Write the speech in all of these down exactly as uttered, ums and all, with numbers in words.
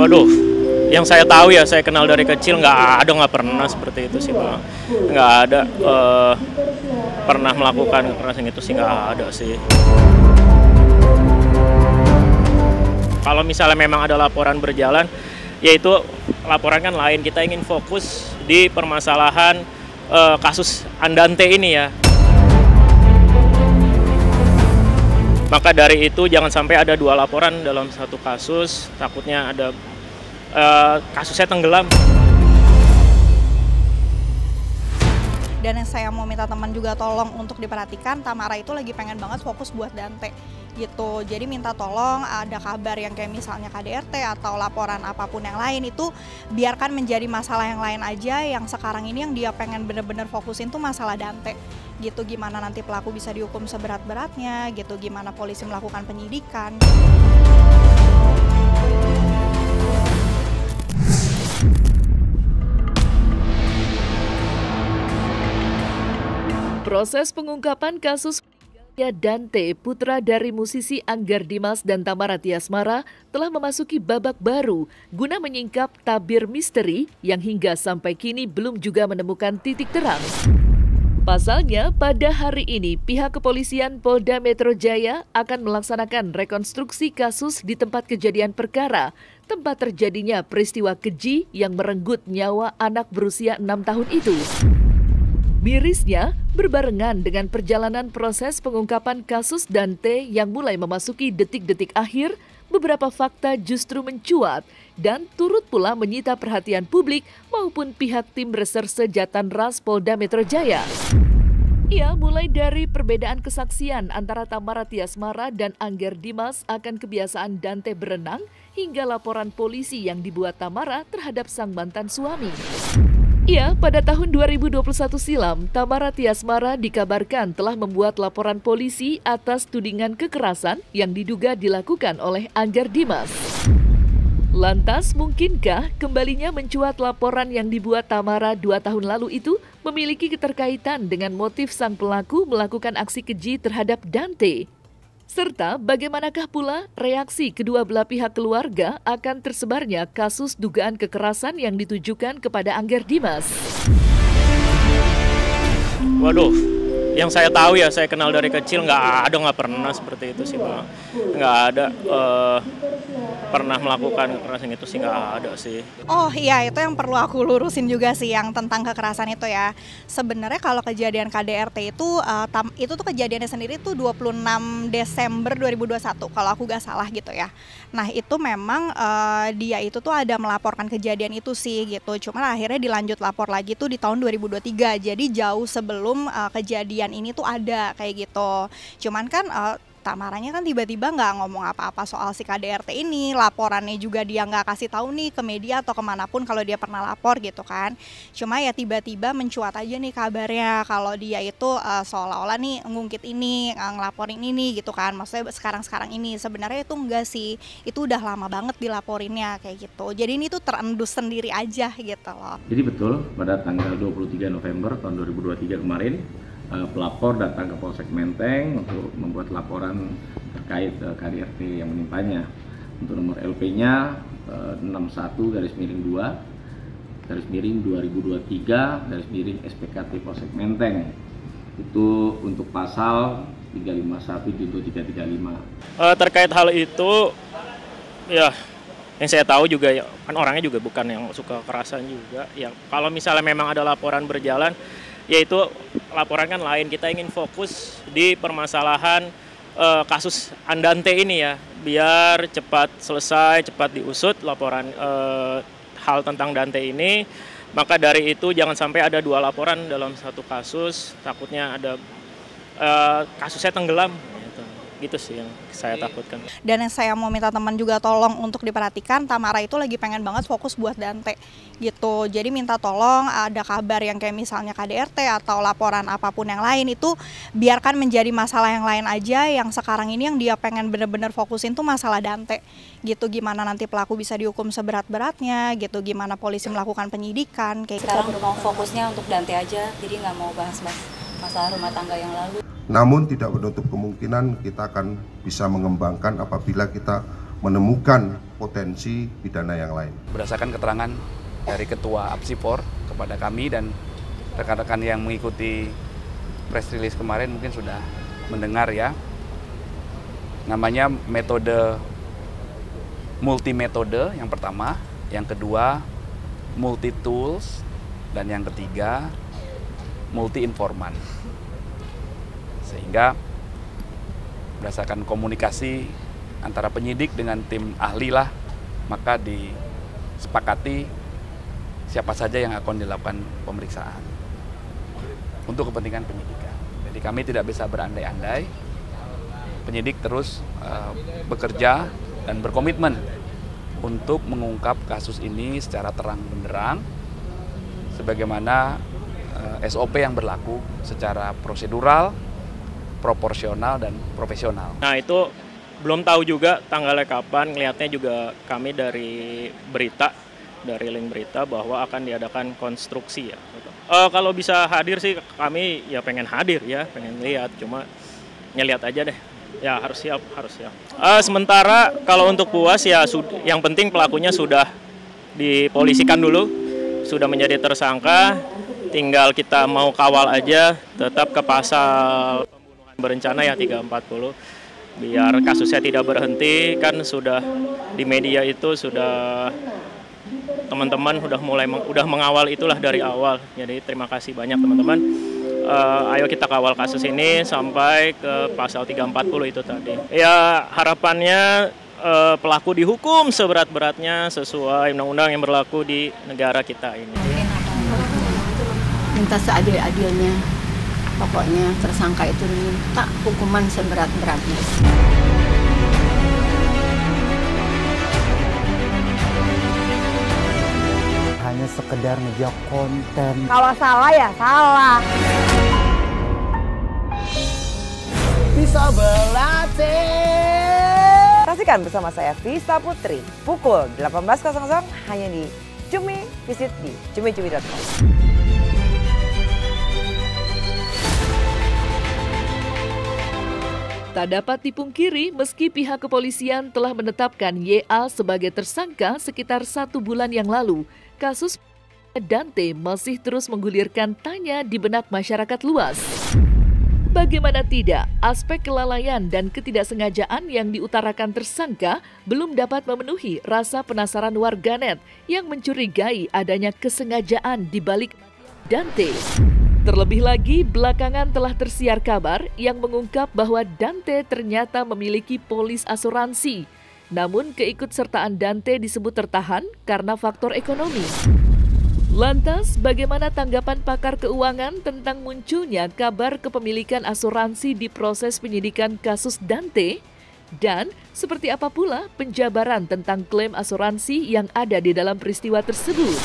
Waduh, yang saya tahu ya, saya kenal dari kecil nggak ada, nggak pernah seperti itu sih Pak. Nggak ada eh, pernah melakukan kekerasan itu sih, nggak ada sih. Kalau misalnya memang ada laporan berjalan, yaitu laporan kan lain, kita ingin fokus di permasalahan eh, kasus Andante ini ya. Maka dari itu jangan sampai ada dua laporan dalam satu kasus, takutnya ada uh, kasusnya tenggelam. Dan yang saya mau minta teman juga tolong untuk diperhatikan, Tamara itu lagi pengen banget fokus buat Dante gitu. Jadi minta tolong ada kabar yang kayak misalnya K D R T atau laporan apapun yang lain itu biarkan menjadi masalah yang lain aja. Yang sekarang ini yang dia pengen bener-bener fokusin tuh masalah Dante. Gitu, gimana nanti pelaku bisa dihukum seberat-beratnya, gitu, gimana polisi melakukan penyidikan. Proses pengungkapan kasus Dante, putra dari musisi Anggar Dimas dan Tamara Tiasmara, telah memasuki babak baru guna menyingkap tabir misteri yang hingga sampai kini belum juga menemukan titik terang. Pasalnya, pada hari ini pihak kepolisian Polda Metro Jaya akan melaksanakan rekonstruksi kasus di tempat kejadian perkara, tempat terjadinya peristiwa keji yang merenggut nyawa anak berusia enam tahun itu. Mirisnya, berbarengan dengan perjalanan proses pengungkapan kasus Dante yang mulai memasuki detik-detik akhir, beberapa fakta justru mencuat dan turut pula menyita perhatian publik maupun pihak tim reserse Jatanras Polda Metro Jaya. Ia mulai dari perbedaan kesaksian antara Tamara Tiasmara dan Angger Dimas akan kebiasaan Dante berenang hingga laporan polisi yang dibuat Tamara terhadap sang mantan suami. Ia pada tahun dua ribu dua puluh satu silam, Tamara Tiasmara dikabarkan telah membuat laporan polisi atas tudingan kekerasan yang diduga dilakukan oleh Angger Dimas. Lantas, mungkinkah kembalinya mencuat laporan yang dibuat Tamara dua tahun lalu itu memiliki keterkaitan dengan motif sang pelaku melakukan aksi keji terhadap Dante? Serta bagaimanakah pula reaksi kedua belah pihak keluarga akan tersebarnya kasus dugaan kekerasan yang ditujukan kepada Angger Dimas? Waduh, yang saya tahu ya, saya kenal dari kecil nggak ada, nggak pernah seperti itu sih Pak. Nggak ada eh, pernah melakukan kekerasan itu sih, nggak ada sih. Oh iya, itu yang perlu aku lurusin juga sih yang tentang kekerasan itu ya. Sebenarnya kalau kejadian K D R T itu, uh, tam, itu tuh kejadiannya sendiri tuh dua puluh enam Desember dua ribu dua puluh satu kalau aku nggak salah gitu ya. Nah itu memang uh, dia itu tuh ada melaporkan kejadian itu sih gitu. Cuman akhirnya dilanjut lapor lagi tuh di tahun dua ribu dua puluh tiga, jadi jauh sebelum uh, kejadian ini tuh ada kayak gitu. Cuman kan uh, Tamaranya kan tiba-tiba nggak ngomong apa-apa soal si K D R T ini, laporannya juga dia nggak kasih tahu nih ke media atau kemanapun kalau dia pernah lapor gitu kan. Cuma ya tiba-tiba mencuat aja nih kabarnya kalau dia itu uh, seolah-olah nih ngungkit ini, uh, ngelaporin ini gitu kan. Maksudnya sekarang-sekarang ini sebenarnya itu enggak sih, itu udah lama banget dilaporinnya kayak gitu. Jadi ini tuh terendus sendiri aja gitu loh. Jadi betul pada tanggal dua puluh tiga November tahun dua ribu dua puluh tiga kemarin, pelapor datang ke Polsek Menteng untuk membuat laporan terkait K D R T yang menimpanya untuk nomor L P-nya enam satu garis miring dua garis miring dua ribu dua puluh tiga garis miring S P K T Polsek Menteng. Itu untuk pasal tiga lima satu junto tiga tiga lima. Uh, terkait hal itu ya, yang saya tahu juga ya, kan orangnya juga bukan yang suka kekerasan juga ya. Kalau misalnya memang ada laporan berjalan, yaitu laporan kan lain, kita ingin fokus di permasalahan e, kasus Andante ini ya, biar cepat selesai, cepat diusut laporan e, hal tentang Dante ini. Maka dari itu jangan sampai ada dua laporan dalam satu kasus, takutnya ada e, kasusnya tenggelam. Gitu sih yang saya takutkan. Dan yang saya mau minta teman juga tolong untuk diperhatikan, Tamara itu lagi pengen banget fokus buat Dante gitu. Jadi minta tolong ada kabar yang kayak misalnya K D R T atau laporan apapun yang lain itu biarkan menjadi masalah yang lain aja. Yang sekarang ini yang dia pengen bener-bener fokusin tuh masalah Dante gitu. Gimana nanti pelaku bisa dihukum seberat-beratnya gitu. Gimana polisi melakukan penyidikan. Kayak sekarang udah mau fokusnya untuk Dante aja, jadi nggak mau bahas-bahas masalah rumah tangga yang lalu. Namun tidak menutup kemungkinan kita akan bisa mengembangkan apabila kita menemukan potensi pidana yang lain. Berdasarkan keterangan dari Ketua Apsipor kepada kami dan rekan-rekan yang mengikuti press release kemarin mungkin sudah mendengar ya, namanya metode multimetode yang pertama, yang kedua multi tools, dan yang ketiga multi informan. Sehingga berdasarkan komunikasi antara penyidik dengan tim ahli lah, maka disepakati siapa saja yang akan dilakukan pemeriksaan untuk kepentingan penyidikan. Jadi kami tidak bisa berandai-andai, penyidik terus uh, bekerja dan berkomitmen untuk mengungkap kasus ini secara terang benderang sebagaimana uh, S O P yang berlaku secara prosedural, proporsional, dan profesional. Nah, itu belum tahu juga tanggalnya kapan, kelihatannya juga kami dari berita, dari link berita bahwa akan diadakan konstruksi ya. Uh, kalau bisa hadir sih kami ya pengen hadir ya, pengen lihat, cuma nyelihat aja deh. Ya harus siap, harus siap. Uh, sementara kalau untuk puas ya yang penting pelakunya sudah dipolisikan dulu, sudah menjadi tersangka, tinggal kita mau kawal aja tetap ke pasal berencana ya tiga ratus empat puluh biar kasusnya tidak berhenti. Kan sudah di media itu sudah teman-teman sudah mulai meng, udah mengawal itulah dari awal. Jadi terima kasih banyak teman-teman. Uh, ayo kita kawal kasus ini sampai ke pasal tiga ratus empat puluh itu tadi. Ya harapannya uh, pelaku dihukum seberat-beratnya sesuai undang-undang yang berlaku di negara kita ini. Minta seadil-adilnya. Pokoknya tersangka itu minta hukuman seberat-beratnya. Hanya sekedar media konten. Kalau salah ya salah. Bisa berlatih. Saksikan bersama saya Vista Putri pukul delapan belas hanya di Cumi. Visit di cumi cumi titik com. Tak dapat dipungkiri meski pihak kepolisian telah menetapkan Y A sebagai tersangka sekitar satu bulan yang lalu, kasus Dante masih terus menggulirkan tanya di benak masyarakat luas. Bagaimana tidak, aspek kelalaian dan ketidaksengajaan yang diutarakan tersangka belum dapat memenuhi rasa penasaran warganet yang mencurigai adanya kesengajaan di balik Dante. Terlebih lagi, belakangan telah tersiar kabar yang mengungkap bahwa Dante ternyata memiliki polis asuransi. Namun keikutsertaan Dante disebut tertahan karena faktor ekonomi. Lantas, bagaimana tanggapan pakar keuangan tentang munculnya kabar kepemilikan asuransi di proses penyidikan kasus Dante? Dan seperti apa pula penjabaran tentang klaim asuransi yang ada di dalam peristiwa tersebut?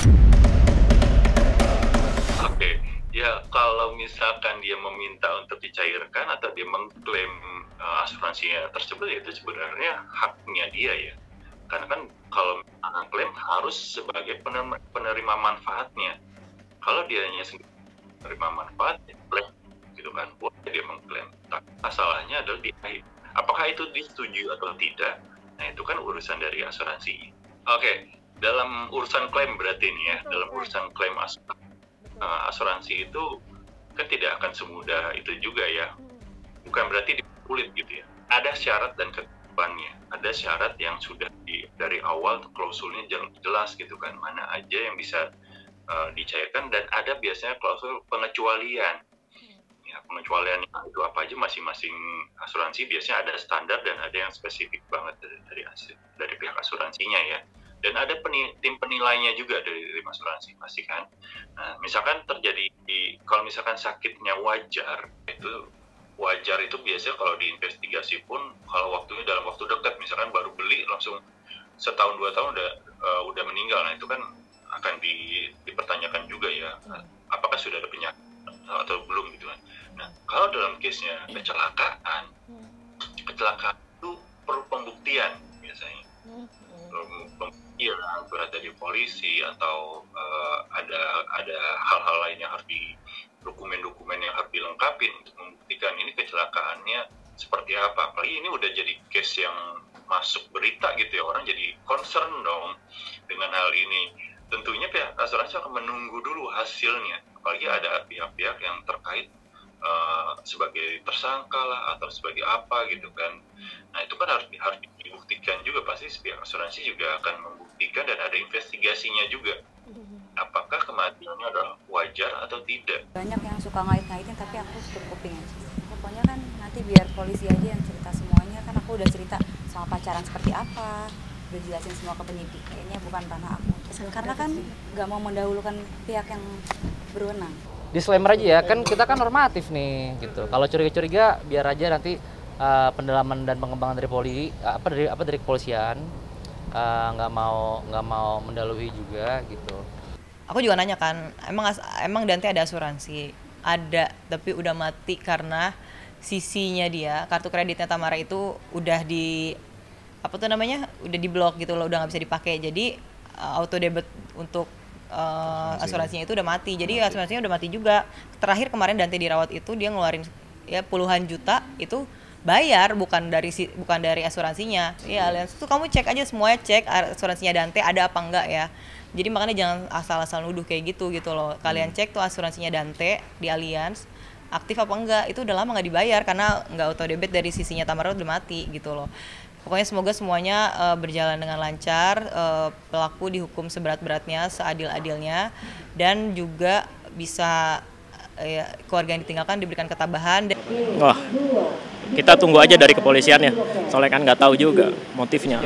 Ya, kalau misalkan dia meminta untuk dicairkan atau dia mengklaim uh, asuransinya tersebut, ya itu sebenarnya haknya dia ya. Karena kan kalau mengklaim harus sebagai penerima, penerima manfaatnya. Kalau dia hanya penerima manfaat, ya klaim, gitu kan, boleh dia mengklaim. Tapi masalahnya adalah di akhir. Apakah itu disetujui atau tidak? Nah, itu kan urusan dari asuransi. Oke, okay. Dalam urusan klaim berarti ini ya, dalam urusan klaim asuransi. Uh, asuransi itu kan tidak akan semudah itu juga ya, bukan berarti dipersulit gitu ya. Ada syarat dan ketentuannya, ada syarat yang sudah di, dari awal klausulnya jelas gitu kan, mana aja yang bisa uh, dicairkan, dan ada biasanya klausul pengecualian ya, pengecualian itu apa aja. Masing-masing asuransi biasanya ada standar dan ada yang spesifik banget dari, dari, dari pihak asuransinya ya. Dan ada penil, tim penilainya juga dari tim asuransi pasti kan. Nah, misalkan terjadi di, kalau misalkan sakitnya wajar, itu wajar itu biasanya kalau diinvestigasi pun kalau waktunya dalam waktu dekat, misalkan baru beli langsung setahun dua tahun udah uh, udah meninggal. Nah, itu kan akan di, dipertanyakan juga ya, apakah sudah ada penyakit atau belum gitu kan. Nah, kalau dalam case-nya kecelakaan, kecelakaan itu perlu pembuktian biasanya. Iya, berada di polisi atau uh, ada ada hal-hal lain yang harus di dokumen-dokumen yang harus dilengkapi untuk membuktikan ini kecelakaannya seperti apa. Apalagi ini udah jadi case yang masuk berita gitu ya, orang jadi concern dong dengan hal ini. Tentunya pihak asuransi akan menunggu dulu hasilnya, apalagi ada pihak-pihak yang terkait uh, sebagai tersangka lah atau sebagai apa gitu kan. Nah itu kan harus, harus dibuktikan juga, pasti pihak asuransi juga akan membuktikan dan ada investigasinya juga. Apakah kematiannya adalah wajar atau tidak? Banyak yang suka ngait-ngaitin, tapi aku tutup kuping aja. Pokoknya kan nanti biar polisi aja yang cerita semuanya, kan aku udah cerita sama pacaran seperti apa, udah jelasin semua ke penyidik, kayaknya bukan tanah aku. Karena kan nggak mau mendahulukan pihak yang berwenang. Disclaimer aja ya, kan kita kan normatif nih, gitu. Kalau curiga-curiga, biar aja nanti uh, pendalaman dan pengembangan dari polisi, apa dari apa dari kepolisian, nggak uh, mau nggak mau mendahului juga, gitu. Aku juga nanya kan, emang emang Dante ada asuransi? Ada, tapi udah mati karena sisinya dia, kartu kreditnya Tamara itu udah di apa tuh namanya, udah di blok gitu loh, udah nggak bisa dipakai. Jadi auto debit untuk uh, asuransinya itu udah mati. Jadi mati. Asuransinya udah mati juga. Terakhir kemarin Dante dirawat itu dia ngeluarin ya puluhan juta itu bayar, bukan dari bukan dari asuransinya. Iya, Allianz itu kamu cek aja semuanya, cek asuransinya Dante ada apa enggak ya. Jadi makanya jangan asal-asal nuduh kayak gitu gitu loh. Kalian cek tuh asuransinya Dante di Allianz aktif apa enggak, itu udah lama nggak dibayar karena nggak auto debit dari sisinya Tamara, udah mati gitu loh. Pokoknya semoga semuanya uh, berjalan dengan lancar, uh, pelaku dihukum seberat-beratnya, seadil-adilnya, dan juga bisa uh, keluarga yang ditinggalkan diberikan ketabahan. Wah, kita tunggu aja dari kepolisian ya, soalnya kan nggak tahu juga motifnya.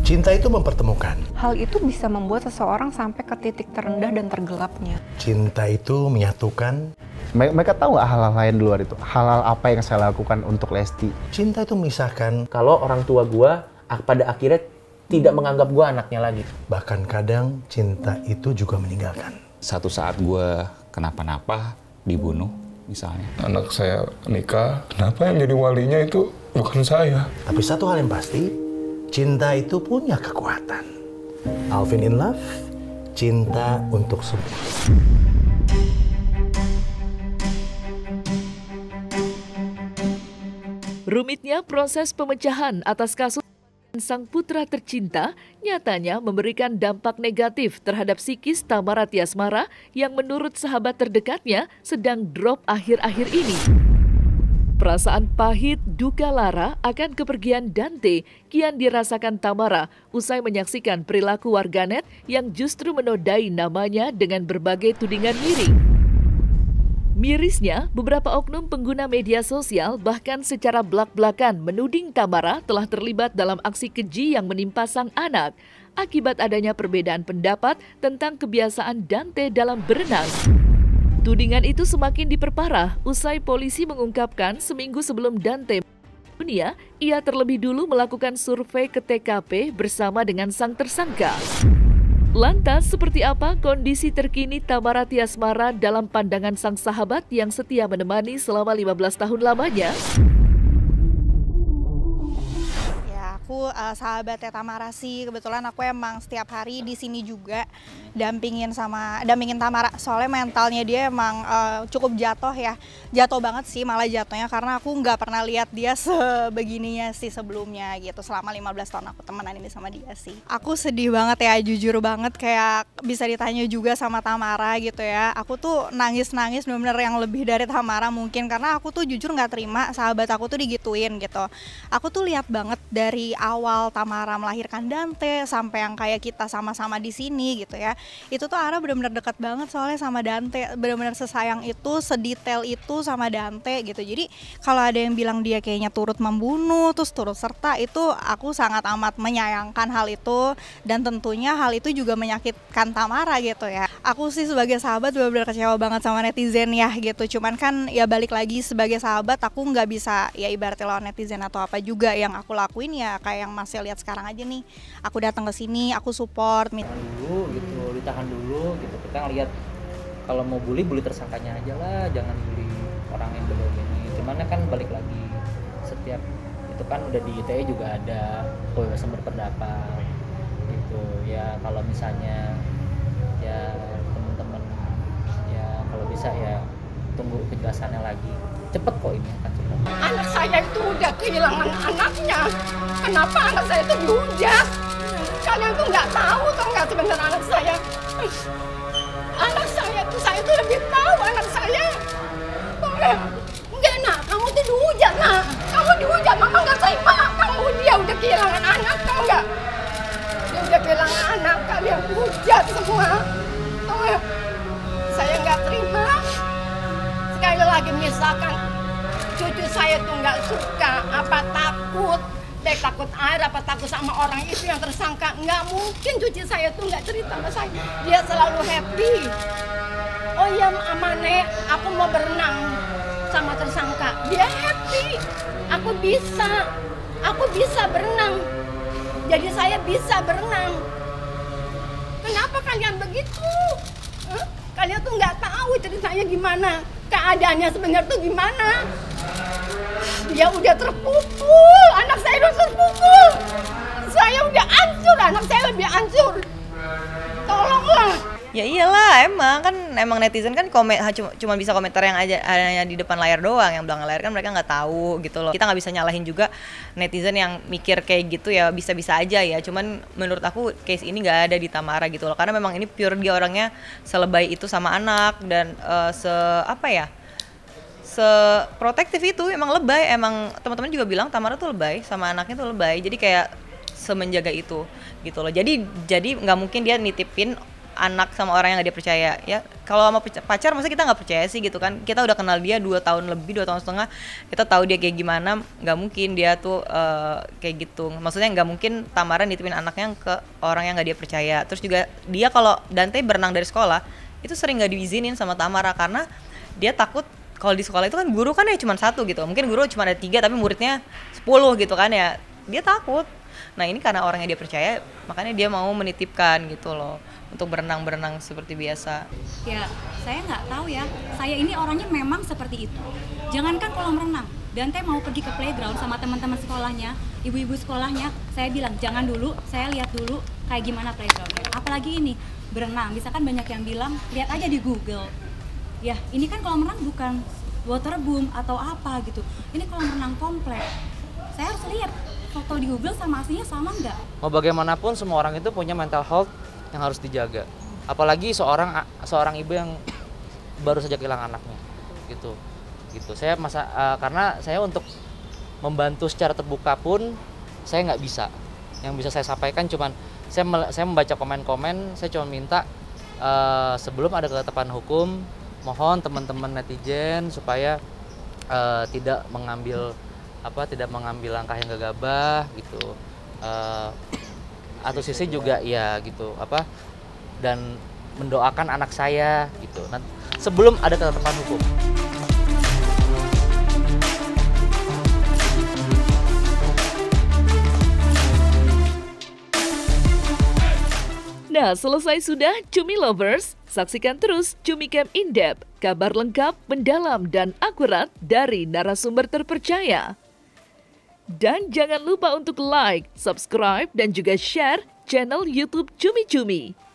Cinta itu mempertemukan. Hal itu bisa membuat seseorang sampai ke titik terendah dan tergelapnya. Cinta itu menyatukan. Mereka tahu nggak hal-hal lain di luar itu? Hal-hal apa yang saya lakukan untuk Lesti? Cinta itu memisahkan. Kalau orang tua gua pada akhirnya tidak menganggap gua anaknya lagi. Bahkan kadang cinta itu juga meninggalkan. Satu saat gua kenapa-napa, dibunuh misalnya. Anak saya nikah, kenapa yang jadi walinya itu bukan saya? Tapi satu hal yang pasti, cinta itu punya kekuatan. Alvin in Love, cinta untuk semua. Rumitnya proses pemecahan atas kasus sang putra tercinta nyatanya memberikan dampak negatif terhadap psikis Tamara Tiasmara yang menurut sahabat terdekatnya sedang drop akhir-akhir ini. Perasaan pahit duka lara akan kepergian Dante kian dirasakan Tamara usai menyaksikan perilaku warganet yang justru menodai namanya dengan berbagai tudingan miring. Mirisnya, beberapa oknum pengguna media sosial bahkan secara belak-belakan menuding Tamara telah terlibat dalam aksi keji yang menimpa sang anak akibat adanya perbedaan pendapat tentang kebiasaan Dante dalam berenang. Tudingan itu semakin diperparah usai polisi mengungkapkan seminggu sebelum Dante meninggal dunia, ia terlebih dulu melakukan survei ke T K P bersama dengan sang tersangka. Lantas, seperti apa kondisi terkini Tamara Tiasmara dalam pandangan sang sahabat yang setia menemani selama lima belas tahun lamanya? Ya, aku uh, sahabatnya Tamara sih. Kebetulan aku emang setiap hari di sini juga dampingin sama dampingin Tamara. Soalnya mentalnya dia emang uh, cukup jatuh ya. Jatuh banget sih, malah jatuhnya karena aku nggak pernah lihat dia sebegininya sih sebelumnya gitu. Selama lima belas tahun aku temenan ini sama dia sih. Aku sedih banget ya, jujur banget, kayak bisa ditanya juga sama Tamara gitu ya. Aku tuh nangis-nangis bener-bener yang lebih dari Tamara mungkin, karena aku tuh jujur nggak terima sahabat aku tuh digituin gitu. Aku tuh lihat banget dari awal Tamara melahirkan Dante sampai yang kayak kita sama-sama di sini gitu ya. Itu tuh Ara bener-bener dekat banget soalnya sama Dante, bener-bener sesayang itu, sedetail itu sama Dante gitu. Jadi kalau ada yang bilang dia kayaknya turut membunuh terus turut serta, itu aku sangat amat menyayangkan hal itu, dan tentunya hal itu juga menyakitkan Tamara gitu ya. Aku sih sebagai sahabat benar-benar kecewa banget sama netizen ya gitu. Cuman kan ya balik lagi, sebagai sahabat aku nggak bisa ya ibaratnya lawan netizen atau apa juga. Yang aku lakuin ya kayak yang masih lihat sekarang aja nih, aku datang ke sini, aku support dulu gitu, ditahan dulu gitu. Kita ngeliat kalau mau bully, bully tersangkanya aja lah, jangan bully orang yang belum ini. Cuman kan balik lagi, setiap itu kan udah di I T E juga ada kebebasan berpendapat gitu ya. Kalau misalnya ya teman-teman ya kalau bisa ya tunggu kejelasannya lagi. Cepat kok ini akan cepat. Anak saya itu udah kehilangan anaknya. Kenapa anak saya itu diudah? Kalian tuh nggak tahu tuh nggak sebenarnya anak saya. Anak saya tuh saya tuh lebih tahu anak saya. Enggak nak, kamu tuh diudah nak. Kamu diudah, mama nggak terima. Kamu dia udah kehilangan anak, tau nggak? Dia udah kehilangan anak, kalian hujat semua. Tau nggak? Saya nggak terima. Sekali lagi misalkan cucu saya tuh nggak suka, apa takut, dek takut air, apa takut sama orang itu yang tersangka, nggak mungkin cucu saya tuh nggak cerita sama saya. Dia selalu happy. Oh iya ama nek, aku mau berenang sama tersangka. Dia happy. Aku bisa, aku bisa berenang. Jadi saya bisa berenang. Kenapa kalian begitu? Huh? Kalian tuh nggak tahu ceritanya gimana. Keadaannya sebenarnya tuh gimana? Dia udah terpukul, anak saya udah terpukul. Saya udah hancur, anak saya lebih hancur. Tolonglah. Ya iyalah, emang kan emang netizen kan komen cuma bisa komentar yang aja yang di depan layar doang, yang belakang layar kan mereka nggak tahu gitu loh. Kita nggak bisa nyalahin juga netizen yang mikir kayak gitu ya, bisa-bisa aja ya. Cuman menurut aku case ini nggak ada di Tamara gitu loh, karena memang ini pure dia orangnya selebay itu sama anak dan uh, se apa ya seprotektif itu, emang lebay. Emang teman-teman juga bilang Tamara tuh lebay sama anaknya tuh lebay. Jadi kayak semenjaga itu gitu loh. Jadi jadi nggak mungkin dia nitipin anak sama orang yang gak dia percaya ya. Kalau sama pacar masa kita nggak percaya sih gitu kan, kita udah kenal dia dua tahun lebih, dua tahun setengah, kita tahu dia kayak gimana. Nggak mungkin dia tuh uh, kayak gitu, maksudnya nggak mungkin Tamara nitipin anaknya ke orang yang gak dia percaya. Terus juga dia kalau Dante berenang dari sekolah itu sering nggak diizinin sama Tamara karena dia takut kalau di sekolah itu kan guru kan ya cuma satu gitu, mungkin guru cuma ada tiga tapi muridnya sepuluh gitu kan ya, dia takut. Nah ini karena orangnya dia percaya, makanya dia mau menitipkan gitu loh untuk berenang-berenang seperti biasa. Ya, saya nggak tahu ya. Saya ini orangnya memang seperti itu. Jangankan kolam renang, Dante mau pergi ke playground sama teman-teman sekolahnya, ibu-ibu sekolahnya, saya bilang jangan dulu, saya lihat dulu kayak gimana playgroundnya. Apalagi ini berenang, bisa kan banyak yang bilang lihat aja di Google. Ya, ini kan kolam renang bukan waterboom atau apa gitu. Ini kolam renang komplek. Saya harus lihat foto di Google sama aslinya sama nggak? Mau bagaimanapun semua orang itu punya mental health yang harus dijaga, apalagi seorang seorang ibu yang baru saja kehilangan anaknya, gitu, gitu. Saya masa uh, karena saya untuk membantu secara terbuka pun saya nggak bisa. Yang bisa saya sampaikan cuman saya saya membaca komen-komen, saya cuma minta uh, sebelum ada ketetapan hukum, mohon teman-teman netizen supaya uh, tidak mengambil apa, tidak mengambil langkah yang gegabah, gitu. Uh, atau sisi juga ya gitu apa, dan mendoakan anak saya gitu nanti, sebelum ada ketetapan hukum. Nah selesai sudah Cumi Lovers, saksikan terus Cumi Cam In-Depth, kabar lengkap, mendalam dan akurat dari narasumber terpercaya. Dan jangan lupa untuk like, subscribe, dan juga share channel YouTube Cumi Cumi.